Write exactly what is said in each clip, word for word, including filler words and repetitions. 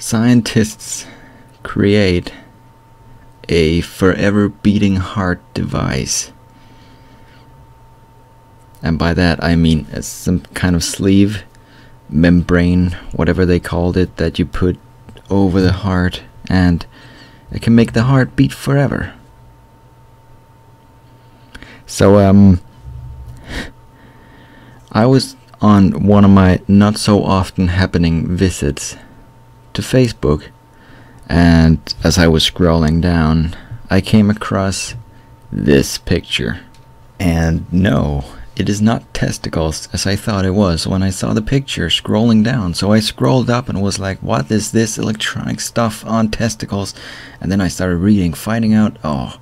Scientists create a forever beating heart device. And by that I mean some kind of sleeve, membrane, whatever they called it, that you put over the heart, and it can make the heart beat forever. So um I was on one of my not so often happening visits to Facebook, and as I was scrolling down I came across this picture. And no, it is not testicles as I thought it was when I saw the picture scrolling down. So I scrolled up and was like, what is this electronic stuff on testicles? And then I started reading, finding out, oh,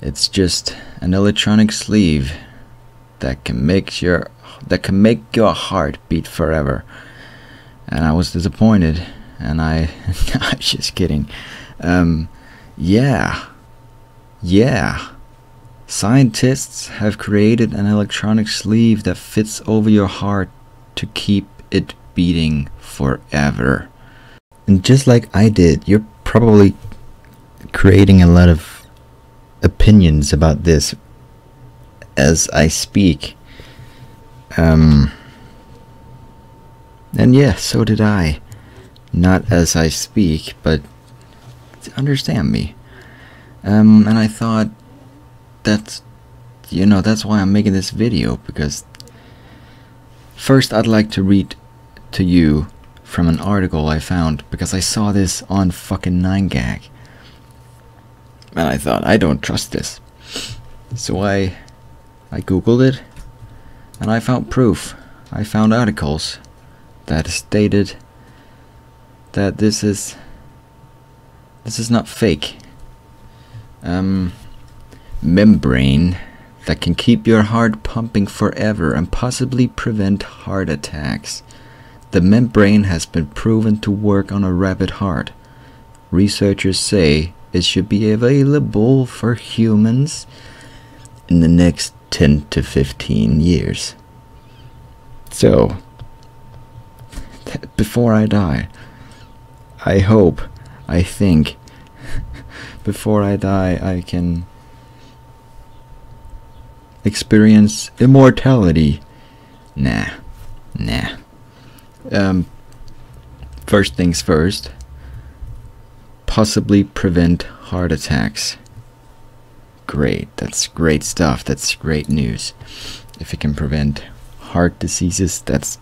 it's just an electronic sleeve that can make your that can make your heart beat forever. And I was disappointed, and I I'm just kidding. Um yeah. Yeah. Scientists have created an electronic sleeve that fits over your heart to keep it beating forever. And just like I did, you're probably creating a lot of opinions about this as I speak. Um, and yeah, so did I. Not as I speak, but understand me. Um, and I thought, that's, you know, that's why I'm making this video, because first I'd like to read to you from an article I found, because I saw this on fucking nine gag. And I thought, I don't trust this. So I, I googled it, and I found proof. I found articles that stated that this is, this is not fake. Um... membrane that can keep your heart pumping forever and possibly prevent heart attacks. The membrane has been proven to work on a rabbit heart. Researchers say it should be available for humans in the next ten to fifteen years. So, before I die, I hope, I think, before I die I can experience immortality. Nah, nah. Um, first things first, possibly prevent heart attacks. Great, that's great stuff, that's great news. If it can prevent heart diseases, that's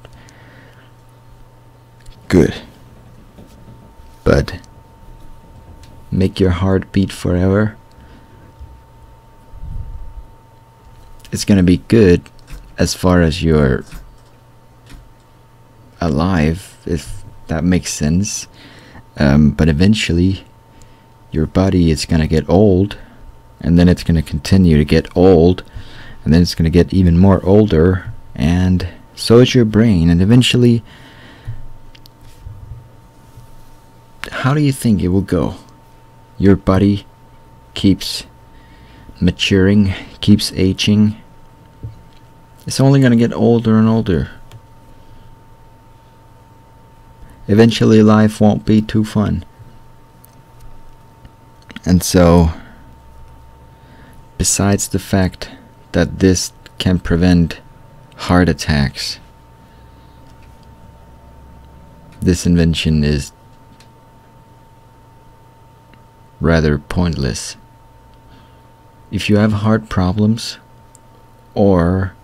good. But make your heart beat forever? It's gonna be good as far as you're alive, if that makes sense, um, but eventually your body is gonna get old, and then it's gonna continue to get old, and then it's gonna get even more older, and so is your brain, and eventually how do you think it will go? Your body keeps maturing, keeps aging. It's only gonna get older and older. Eventually life won't be too fun. And so, besides the fact that this can prevent heart attacks, this invention is rather pointless. If you have heart problems, or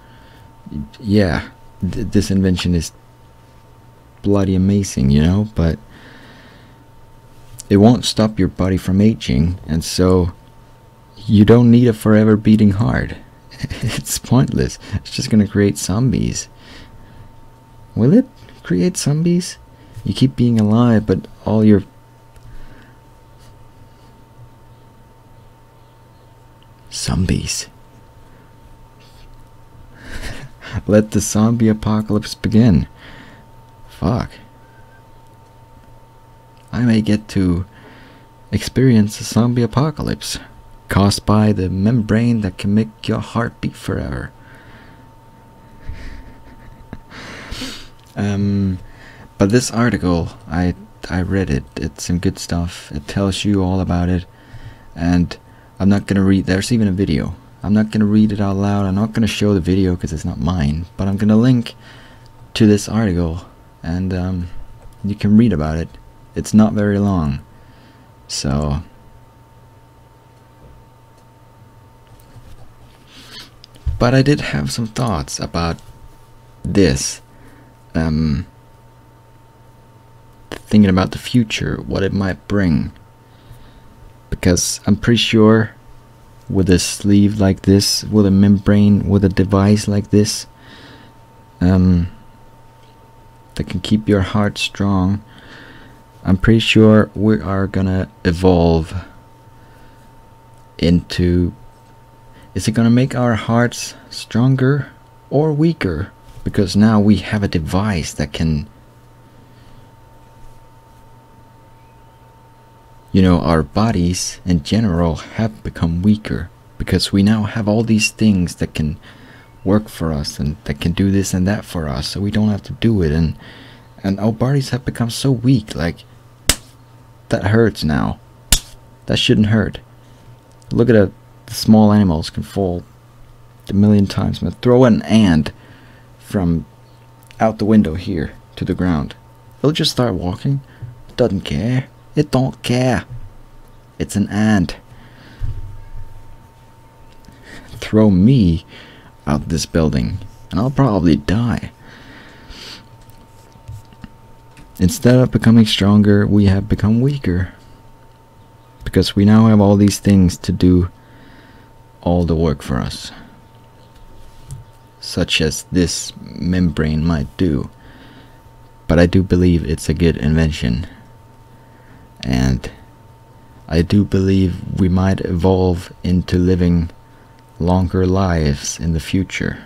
yeah, th this invention is bloody amazing, you know, but it won't stop your body from aging, and so you don't need a forever beating heart. It's pointless. It's just gonna create zombies. Will it create zombies? You keep being alive, but all your zombies. Let the zombie apocalypse begin. Fuck. I may get to experience a zombie apocalypse caused by the membrane that can make your heart beat forever. um, but this article I I read it. It's some good stuff. It tells you all about it. And I'm not going to read. There's even a video. I'm not going to read it out loud. I'm not going to show the video because it's not mine. But I'm going to link to this article. And um, you can read about it. It's not very long. So... But I did have some thoughts about this. Um, thinking about the future, what it might bring. Because I'm pretty sure with a sleeve like this, with a membrane, with a device like this, um, that can keep your heart strong, I'm pretty sure we are gonna evolve into... Is it going to make our hearts stronger or weaker? Because now we have a device that can... You know, our bodies in general have become weaker. Because we now have all these things that can work for us and that can do this and that for us. So we don't have to do it. And, and our bodies have become so weak. Like, that hurts now. That shouldn't hurt. Look at a... Small animals can fall a million times. Throw an ant from out the window here to the ground. It'll just start walking. It doesn't care. It don't care. It's an ant. Throw me out this building and I'll probably die. Instead of becoming stronger, we have become weaker. Because we now have all these things to do all the work for us, such as this membrane might do. But I do believe it's a good invention, and I do believe we might evolve into living longer lives in the future.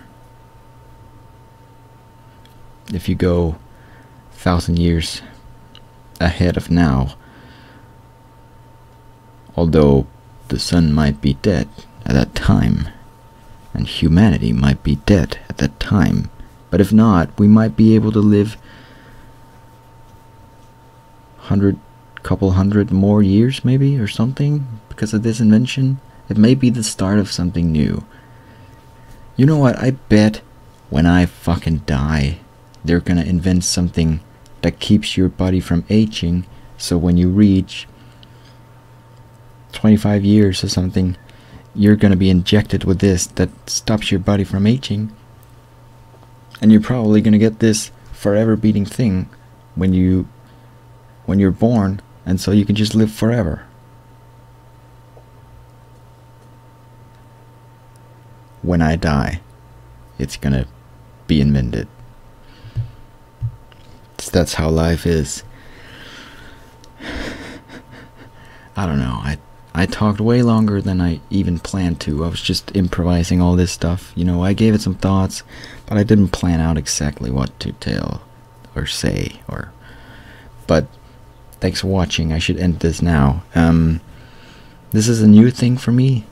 If you go a thousand years ahead of now, although the sun might be dead at that time, and humanity might be dead at that time, but if not, we might be able to live hundred, couple hundred more years maybe, or something, because of this invention. It may be the start of something new. You know what, I bet when I fucking die, they're gonna invent something that keeps your body from aging, so when you reach twenty-five years or something, you're gonna be injected with this that stops your body from aging, and you're probably gonna get this forever beating thing when you when you're born, and so you can just live forever. When I die, it's gonna be invented. So that's how life is. I don't know, I I talked way longer than I even planned to. I was just improvising all this stuff. You know, I gave it some thoughts, but I didn't plan out exactly what to tell or say. Or, but thanks for watching. I should end this now. Um, this is a new thing for me,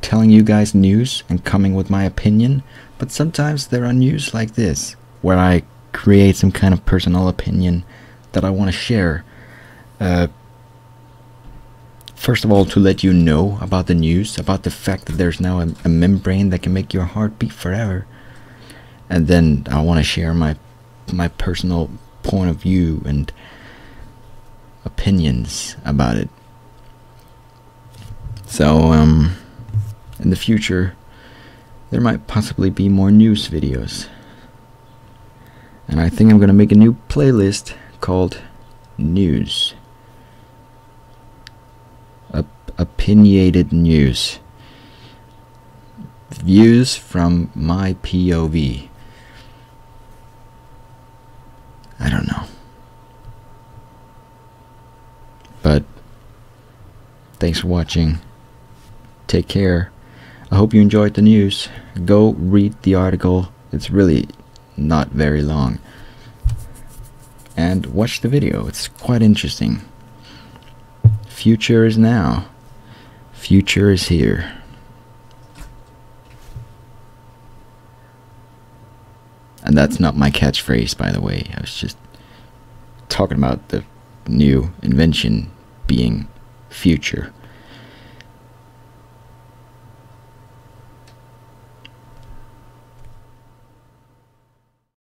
telling you guys news and coming with my opinion. But sometimes there are news like this, where I create some kind of personal opinion that I want to share. Uh... First of all, to let you know about the news, about the fact that there's now a, a membrane that can make your heart beat forever. And then I want to share my my personal point of view and opinions about it. So, um, in the future, there might possibly be more news videos. And I think I'm going to make a new playlist called News. Opinionated news, views from my P O V. I don't know, but thanks for watching. Take care. I hope you enjoyed the news. Go read the article. It's really not very long, and watch the video. It's quite interesting. Future is now. Future is here. And that's not my catchphrase, by the way. I was just talking about the new invention being future.